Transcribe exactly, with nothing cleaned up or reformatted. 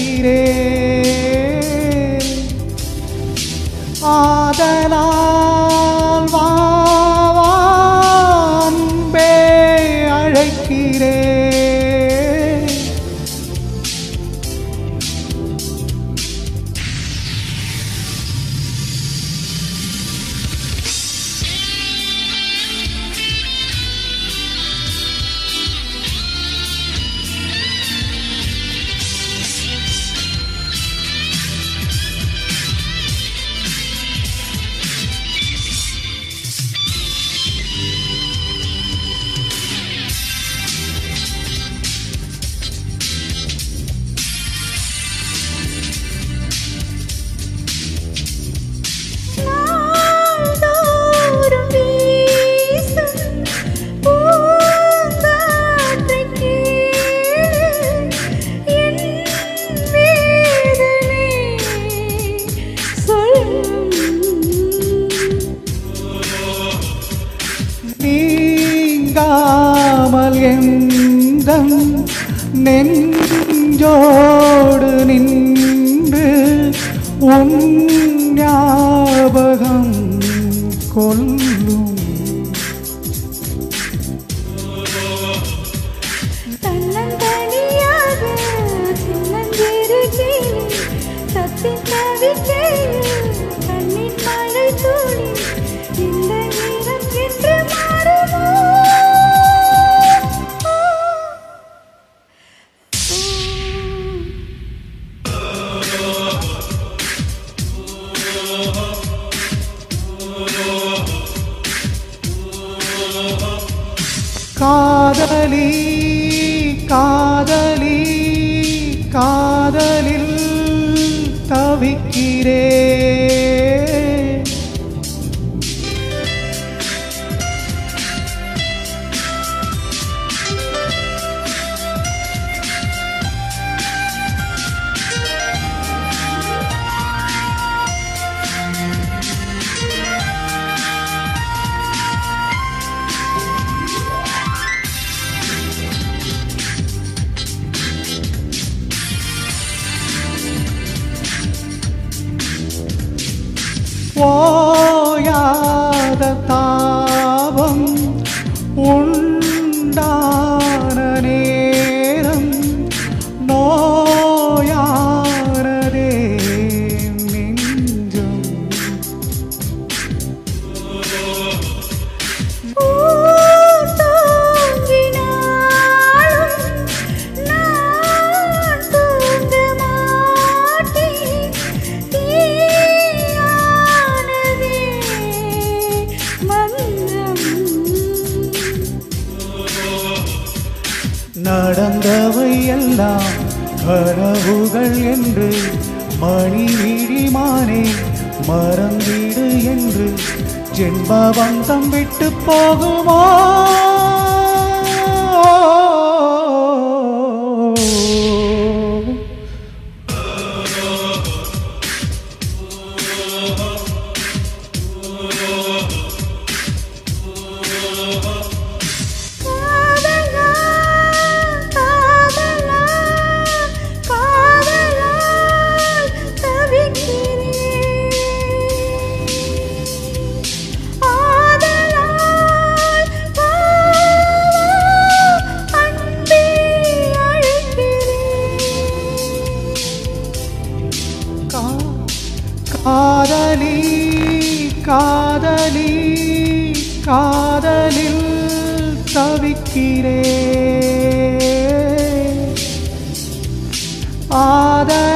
ತೀರೇ ஆதலால் வான்பே அழைக்கிறே நெஞ்சோடு நின்று உன் ஞாபகம் கொள்ளும் காதலி காதலி காதலில் தவிக்கிறே ஓயாத தாபம் உண்டான நேரம் நோயானதே நெஞ்சம் நடந்தவை எல்லாம் கனவுகள் என்று மணிவிழிமானே மறந்திடு என்று ஜென்மவந்தம் விட்டு போகுமோ காதலி காதலி காதலில் தவிக்கிறே ஆதலி